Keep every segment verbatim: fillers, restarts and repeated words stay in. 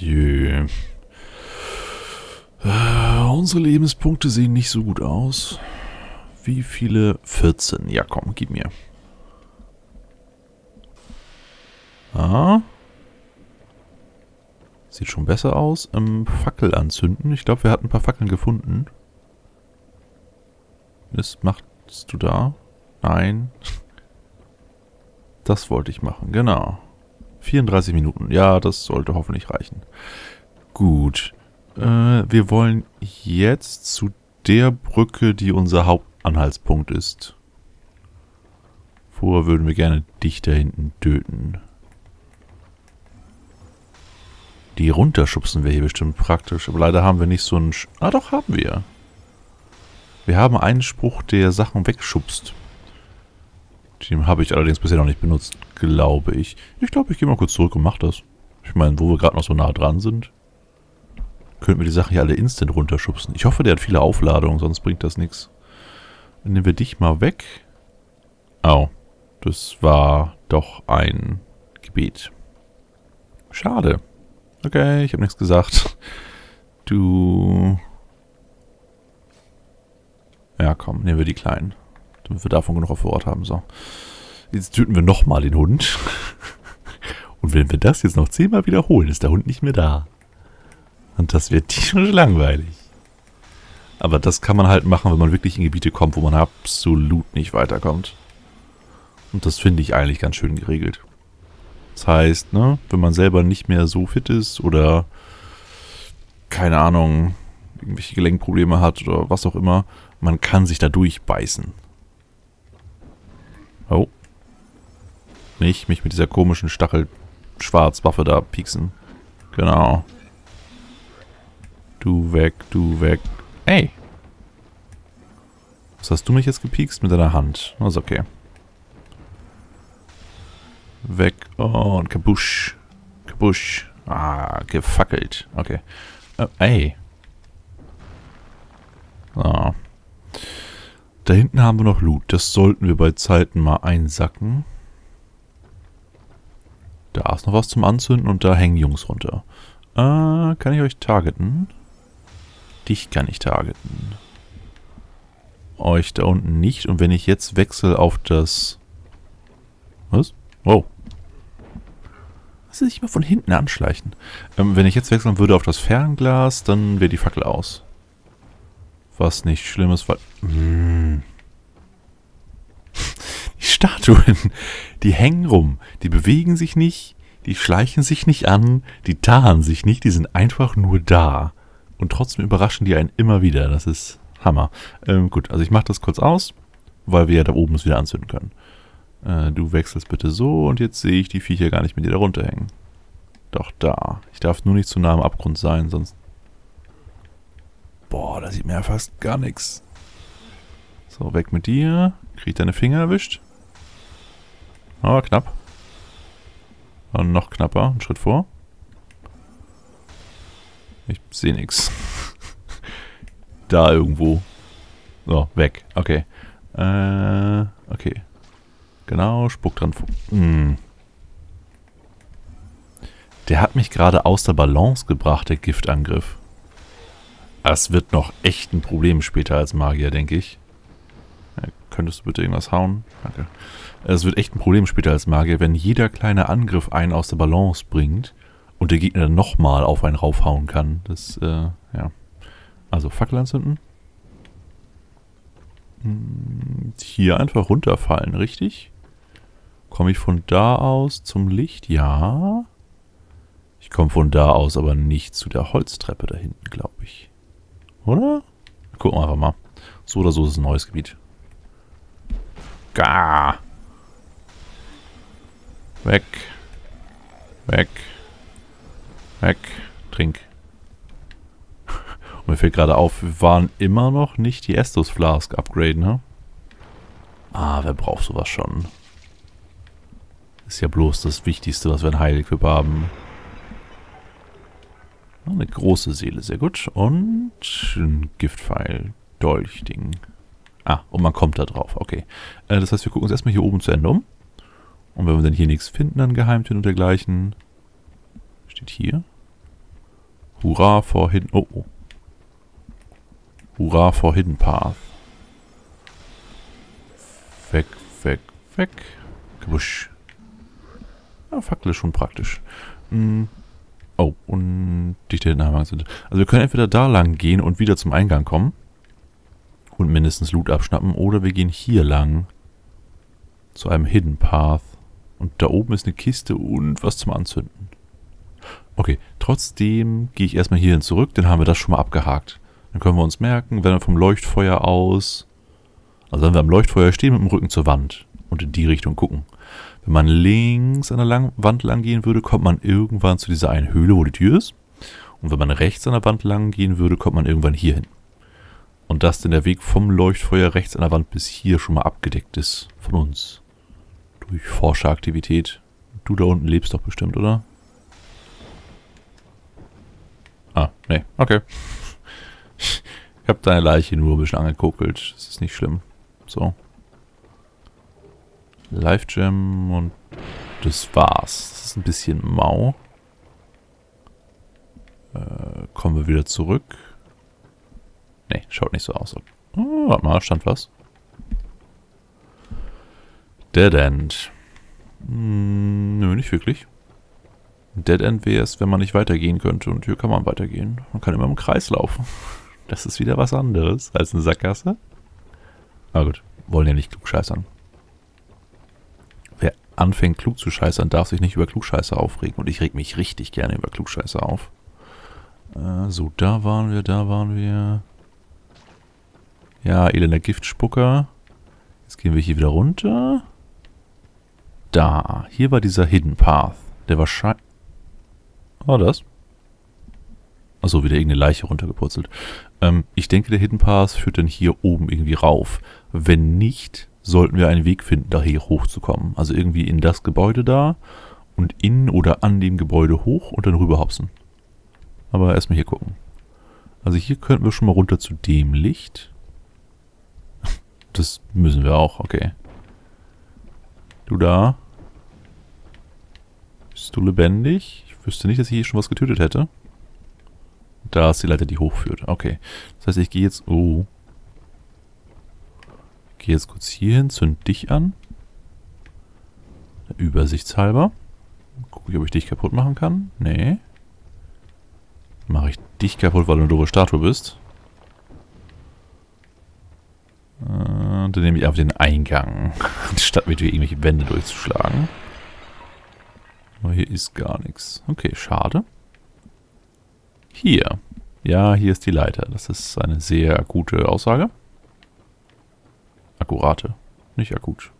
Jö. Äh, unsere Lebenspunkte sehen nicht so gut aus. Wie viele? vierzehn. Ja, komm, gib mir. Ah. Sieht schon besser aus. Ähm, Fackel anzünden. Ich glaube, wir hatten ein paar Fackeln gefunden. Das machst du da? Nein. Das wollte ich machen, genau. vierunddreißig Minuten. Ja, das sollte hoffentlich reichen. Gut. Äh, wir wollen jetzt zu der Brücke, die unser Hauptanhaltspunkt ist. Vorher würden wir gerne dich da hinten töten. Die runterschubsen wir hier bestimmt praktisch. Aber leider haben wir nicht so einen... Sch- ah, doch, haben wir. Wir haben einen Spruch, der Sachen wegschubst. Den habe ich allerdings bisher noch nicht benutzt, glaube ich. Ich glaube, ich gehe mal kurz zurück und mache das. Ich meine, wo wir gerade noch so nah dran sind, könnten wir die Sachen hier alle instant runterschubsen. Ich hoffe, der hat viele Aufladungen, sonst bringt das nichts. Dann nehmen wir dich mal weg. Au, das war doch ein Gebet. Schade. Okay, ich habe nichts gesagt. Du... Ja, komm, nehmen wir die Kleinen. Damit wir davon genug auf vor Ort haben. So. Jetzt töten wir nochmal den Hund. Und wenn wir das jetzt noch zehnmal wiederholen, ist der Hund nicht mehr da. Und das wird tierisch langweilig. Aber das kann man halt machen, wenn man wirklich in Gebiete kommt, wo man absolut nicht weiterkommt. Und das finde ich eigentlich ganz schön geregelt. Das heißt, ne, wenn man selber nicht mehr so fit ist oder keine Ahnung, irgendwelche Gelenkprobleme hat oder was auch immer, man kann sich da durchbeißen. Oh. Nicht mich mit dieser komischen Stachel-Schwarz-Waffe da pieksen. Genau. Du weg, du weg. Ey! Was hast du mich jetzt gepiekst mit deiner Hand? Das ist okay. Weg und kabusch. Kabusch. Ah, gefackelt. Okay. Äh, ey. So. Da hinten haben wir noch Loot. Das sollten wir bei Zeiten mal einsacken. Da ist noch was zum Anzünden und da hängen Jungs runter. Äh, kann ich euch targeten? Dich kann ich targeten. Euch da unten nicht. Und wenn ich jetzt wechsle auf das... Was? Wow. Lass dich mal von hinten anschleichen. Ähm, wenn ich jetzt wechseln würde auf das Fernglas, dann wäre die Fackel aus. Was nicht Schlimmes, weil... Mm. Die Statuen, die hängen rum. Die bewegen sich nicht, die schleichen sich nicht an, die tarnen sich nicht, die sind einfach nur da. Und trotzdem überraschen die einen immer wieder. Das ist Hammer. Ähm, gut, also ich mache das kurz aus, weil wir ja da oben es wieder anzünden können. Äh, du wechselst bitte so und jetzt sehe ich die Viecher gar nicht mit dir da runterhängen. Doch da. Ich darf nur nicht zu nah am Abgrund sein, sonst... Boah, da sieht man ja fast gar nichts. So, weg mit dir. Krieg deine Finger erwischt. Aber knapp. Und noch knapper. Ein Schritt vor. Ich sehe nichts. Da irgendwo. So, weg. Okay. Äh, okay. Genau, spuck dran. Hm. Der hat mich gerade aus der Balance gebracht, der Giftangriff. Das wird noch echt ein Problem später als Magier, denke ich. Ja, könntest du bitte irgendwas hauen? Danke. Es wird echt ein Problem später als Magier, wenn jeder kleine Angriff einen aus der Balance bringt und der Gegner dann nochmal auf einen raufhauen kann. Das, äh, ja. Also Fackel anzünden. Hier einfach runterfallen, richtig? Komme ich von da aus zum Licht? Ja. Ich komme von da aus aber nicht zu der Holztreppe da hinten, glaube ich. Oder? Gucken wir einfach mal. So oder so ist es ein neues Gebiet. Gah! Weg. Weg. Weg. Trink. Und mir fällt gerade auf, wir waren immer noch nicht die Estus Flask upgraden, ne? Ah, wer braucht sowas schon? Ist ja bloß das Wichtigste, was wir in Heilig-Equip haben. Eine große Seele, sehr gut. Und ein Giftpfeil, Dolchding. Ah, und man kommt da drauf, okay. Äh, das heißt, wir gucken uns erstmal hier oben zu Ende um. Und wenn wir dann hier nichts finden an Geheimtüren und dergleichen, steht hier. Hurra for Hidden... Oh, oh. Hurra for Hidden Path. Weg, weg, weg. Gewusch. Ja, Fackel ist schon praktisch. Hm. Oh, und dichte Hinterhang sind. Also wir können entweder da lang gehen und wieder zum Eingang kommen. Und mindestens Loot abschnappen. Oder wir gehen hier lang. Zu einem Hidden Path. Und da oben ist eine Kiste und was zum Anzünden. Okay, trotzdem gehe ich erstmal hierhin zurück. Dann haben wir das schon mal abgehakt. Dann können wir uns merken, wenn wir vom Leuchtfeuer aus... Also wenn wir am Leuchtfeuer stehen, mit dem Rücken zur Wand. Und in die Richtung gucken. Wenn man links an der Lang- Wand lang gehen würde, kommt man irgendwann zu dieser einen Höhle, wo die Tür ist. Und wenn man rechts an der Wand lang gehen würde, kommt man irgendwann hier hin. Und dass denn der Weg vom Leuchtfeuer rechts an der Wand bis hier schon mal abgedeckt ist von uns. Durch Forscheraktivität. Du da unten lebst doch bestimmt, oder? Ah, nee, okay. Ich habe deine Leiche nur ein bisschen angekokelt. Das ist nicht schlimm. So. Live Gem und das war's. Das ist ein bisschen mau. Äh, kommen wir wieder zurück. Ne, schaut nicht so aus. Oh, warte mal, stand was. Dead End. Hm, nö, nicht wirklich. Dead End wäre es, wenn man nicht weitergehen könnte. Und hier kann man weitergehen. Man kann immer im Kreis laufen. Das ist wieder was anderes als eine Sackgasse. Na gut, wollen ja nicht klug scheißern. Wer anfängt klug zu scheißern, darf sich nicht über Klugscheißer aufregen. Und ich reg mich richtig gerne über Klugscheißer auf. Äh, so, da waren wir, da waren wir. Ja, elender Giftspucker. Jetzt gehen wir hier wieder runter. Da, hier war dieser Hidden Path. Der wahrscheinlich... War das? Achso, wieder irgendeine Leiche runtergepurzelt. Ähm, ich denke, der Hidden Path führt dann hier oben irgendwie rauf. Wenn nicht, sollten wir einen Weg finden, da hier hochzukommen. Also irgendwie in das Gebäude da und in oder an dem Gebäude hoch und dann rüberhopsen. Aber erstmal hier gucken. Also hier könnten wir schon mal runter zu dem Licht. Das müssen wir auch, okay. Du da? Bist du lebendig? Ich wüsste nicht, dass ich hier schon was getötet hätte. Da ist die Leiter, die hochführt. Okay. Das heißt, ich gehe jetzt... Oh. Ich gehe jetzt kurz hier hin, zünd dich an. Übersichtshalber. Gucke ich, ob ich dich kaputt machen kann. Nee. Mache ich dich kaputt, weil du eine doofe Statue bist. Und dann nehme ich einfach den Eingang. Statt mit irgendwelche Wände durchzuschlagen. Aber hier ist gar nichts. Okay, schade. Hier. Ja, hier ist die Leiter. Das ist eine sehr akute Aussage. Akkurate. Nicht akut.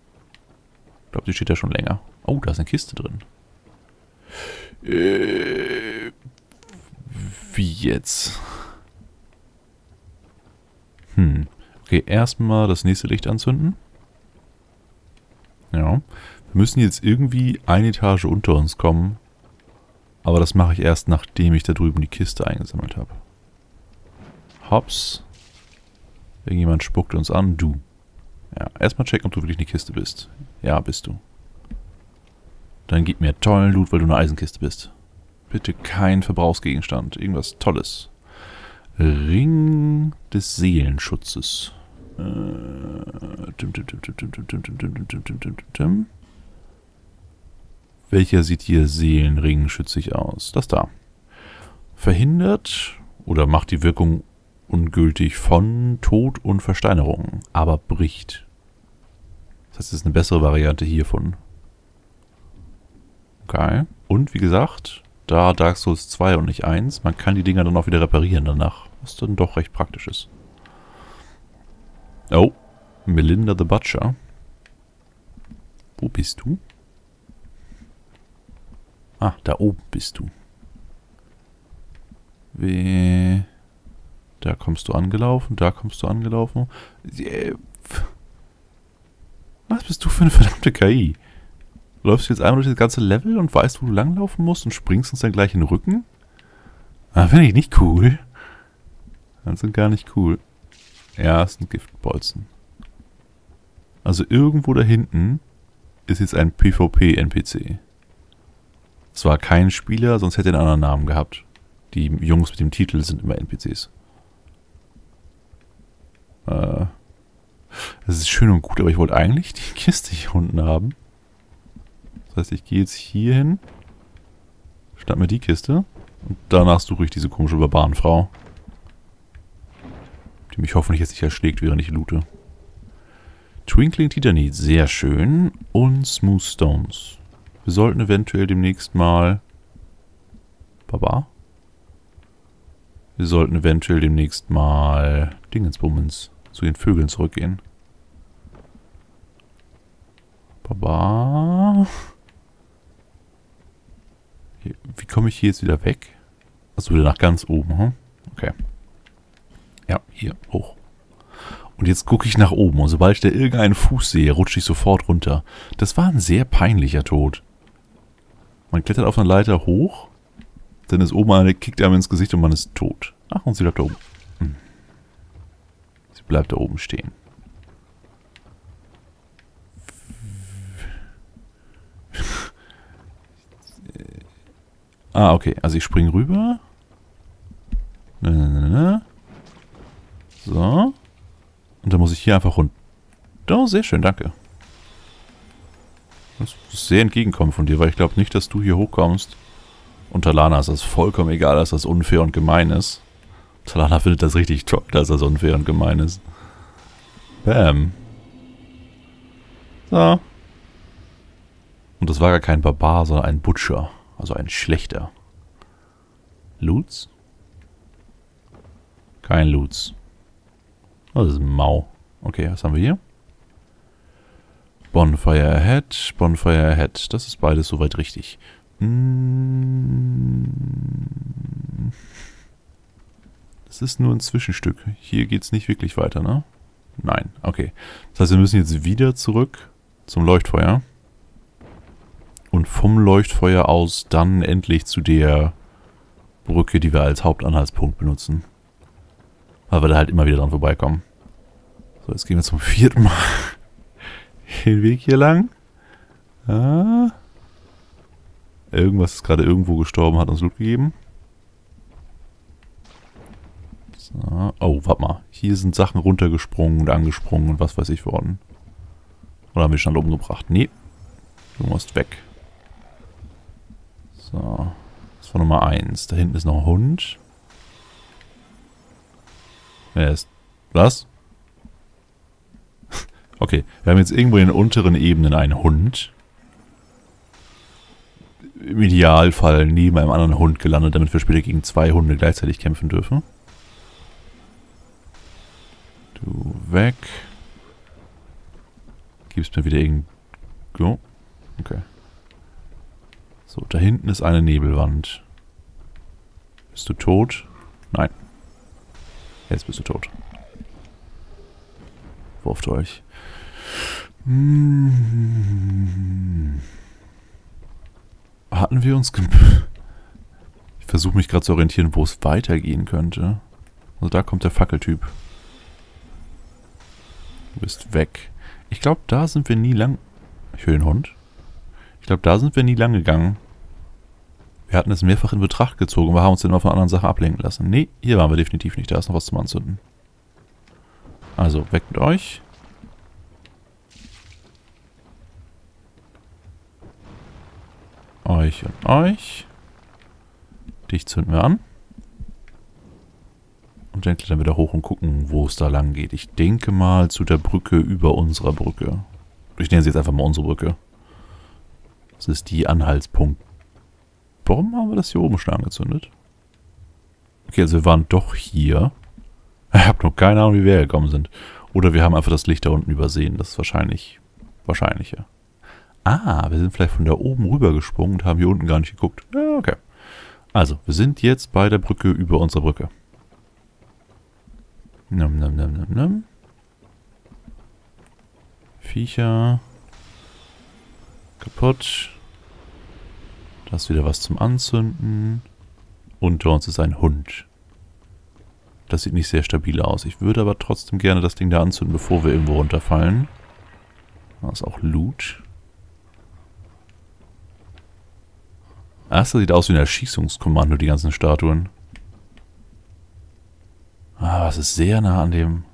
Ich glaube, die steht ja schon länger. Oh, da ist eine Kiste drin. Äh, wie jetzt? Hm. Okay, erstmal das nächste Licht anzünden. Ja. Wir müssen jetzt irgendwie eine Etage unter uns kommen. Aber das mache ich erst, nachdem ich da drüben die Kiste eingesammelt habe. Hops. Irgendjemand spuckt uns an. Du. Ja, erstmal checken, ob du wirklich eine Kiste bist. Ja, bist du. Dann gib mir tollen Loot, weil du eine Eisenkiste bist. Bitte kein Verbrauchsgegenstand. Irgendwas Tolles. Ring des Seelenschutzes. Welcher sieht hier seelenringschützig aus? Das da. Verhindert oder macht die Wirkung ungültig von Tod und Versteinerung, aber bricht. Das heißt, das ist eine bessere Variante hiervon. Okay. Und wie gesagt, da Dark Souls zwei und nicht eins, man kann die Dinger dann auch wieder reparieren danach. Was dann doch recht praktisch ist. Oh, Melinda the Butcher. Wo bist du? Ah, da oben bist du. Weh. Da kommst du angelaufen, da kommst du angelaufen. Was bist du für eine verdammte K I? Läufst du jetzt einmal durch das ganze Level und weißt, wo du langlaufen musst und springst uns dann gleich in den Rücken? Ah, finde ich nicht cool. Das sind gar nicht cool. Ja, es sind Giftbolzen. Also irgendwo da hinten ist jetzt ein PvP-N P C. Es war kein Spieler, sonst hätte er einen anderen Namen gehabt. Die Jungs mit dem Titel sind immer N P Cs. Äh, das ist schön und gut, aber ich wollte eigentlich die Kiste hier unten haben. Das heißt, ich gehe jetzt hier hin, schnapp mir die Kiste und danach suche ich diese komische Barbarenfrau, die mich hoffentlich jetzt nicht erschlägt, während ich loote. Twinkling Titanit, sehr schön. Und Smooth Stones. Wir sollten eventuell demnächst mal... Baba? Wir sollten eventuell demnächst mal... Dingensbummens. Zu den Vögeln zurückgehen. Baba? Hier, wie komme ich hier jetzt wieder weg? Achso, wieder nach ganz oben, hm? Okay. Ja, hier, hoch. Und jetzt gucke ich nach oben und sobald ich da irgendeinen Fuß sehe, rutsche ich sofort runter. Das war ein sehr peinlicher Tod. Man klettert auf einer Leiter hoch, dann ist oben eine, kickt einem ins Gesicht und man ist tot. Ach, und sie bleibt da oben. Hm. Sie bleibt da oben stehen. Ah, okay. Also ich springe rüber. So. Und dann muss ich hier einfach runter. Oh, sehr schön, danke. Das ist sehr entgegenkommen von dir, weil ich glaube nicht, dass du hier hochkommst. Und Talana ist das vollkommen egal, dass das unfair und gemein ist. Talana findet das richtig toll, dass das unfair und gemein ist. Bam. So. Und das war gar kein Barbar, sondern ein Butcher. Also ein Schlechter. Loots? Kein Loots. Das ist mau. Okay, was haben wir hier? Bonfire Head, Bonfire Head. Das ist beides soweit richtig. Das ist nur ein Zwischenstück. Hier geht es nicht wirklich weiter, ne? Nein, okay. Das heißt, wir müssen jetzt wieder zurück zum Leuchtfeuer. Und vom Leuchtfeuer aus dann endlich zu der Brücke, die wir als Hauptanhaltspunkt benutzen. Weil wir da halt immer wieder dran vorbeikommen. So, jetzt gehen wir zum vierten Mal den Weg hier lang. Ah. Irgendwas ist gerade irgendwo gestorben, hat uns Loot gegeben. So. Oh, warte mal. Hier sind Sachen runtergesprungen und angesprungen und was weiß ich worden. Oder haben wir schon alle umgebracht? Nee. Du musst weg. So. Das war Nummer eins. Da hinten ist noch ein Hund. Er ist... Was? Okay, wir haben jetzt irgendwo in den unteren Ebenen einen Hund. Im Idealfall neben einem anderen Hund gelandet, damit wir später gegen zwei Hunde gleichzeitig kämpfen dürfen. Du weg. Gibst mir wieder irgendein... Go. Okay. So, da hinten ist eine Nebelwand. Bist du tot? Nein. Jetzt bist du tot. Wurft euch. Hm. Hatten wir uns... Ich versuche mich gerade zu orientieren, wo es weitergehen könnte. Also da kommt der Fackeltyp. Du bist weg. Ich glaube, da sind wir nie lang... Ich höre den Hund. Ich glaube, da sind wir nie lang gegangen. Wir hatten es mehrfach in Betracht gezogen, wir haben uns dann mal von anderen Sachen ablenken lassen. Nee, hier waren wir definitiv nicht. Da ist noch was zum Anzünden. Also, weg mit euch. Euch und euch. Dich zünden wir an. Und dann klettern wir da hoch und gucken, wo es da lang geht. Ich denke mal zu der Brücke über unserer Brücke. Ich nenne sie jetzt einfach mal unsere Brücke. Das ist die Anhaltspunkt. Warum haben wir das hier oben schon angezündet? Okay, also wir waren doch hier. Ich habe noch keine Ahnung, wie wir hergekommen sind. Oder wir haben einfach das Licht da unten übersehen. Das ist wahrscheinlich wahrscheinlicher. Ah, wir sind vielleicht von da oben rüber gesprungen und haben hier unten gar nicht geguckt. Ja, okay. Also, wir sind jetzt bei der Brücke über unserer Brücke. Nom, nom, nom, nom, nom. Viecher. Kaputt. Da ist wieder was zum Anzünden. Unter uns ist ein Hund. Das sieht nicht sehr stabil aus. Ich würde aber trotzdem gerne das Ding da anzünden, bevor wir irgendwo runterfallen. Da ist auch Loot. Ah, das sieht aus wie ein Erschießungskommando, die ganzen Statuen. Ah, es ist sehr nah an dem...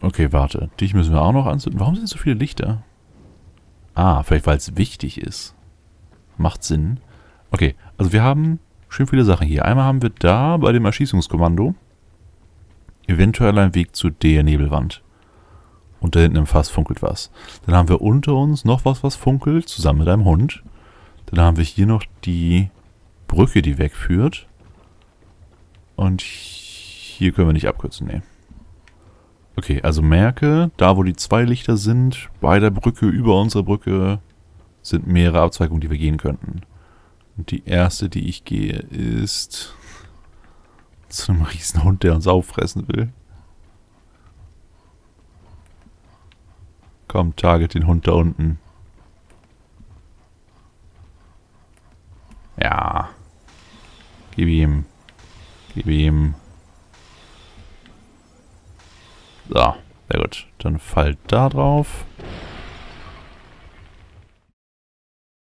Okay, warte. Dich müssen wir auch noch anzünden. Warum sind so viele Lichter? Ah, vielleicht weil es wichtig ist. Macht Sinn. Okay, also wir haben schön viele Sachen hier. Einmal haben wir da bei dem Erschießungskommando eventuell einen Weg zu der Nebelwand. Und da hinten im Fass funkelt was. Dann haben wir unter uns noch was, was funkelt, zusammen mit einem Hund. Dann haben wir hier noch die Brücke, die wegführt. Und hier können wir nicht abkürzen, nee. Okay, also merke, da wo die zwei Lichter sind, bei der Brücke, über unserer Brücke, sind mehrere Abzweigungen, die wir gehen könnten. Und die erste, die ich gehe, ist zu einem Riesenhund, der uns auffressen will. Komm, target den Hund da unten. Ja. Gib ihm. Gib ihm. So, sehr gut. Dann fall da drauf.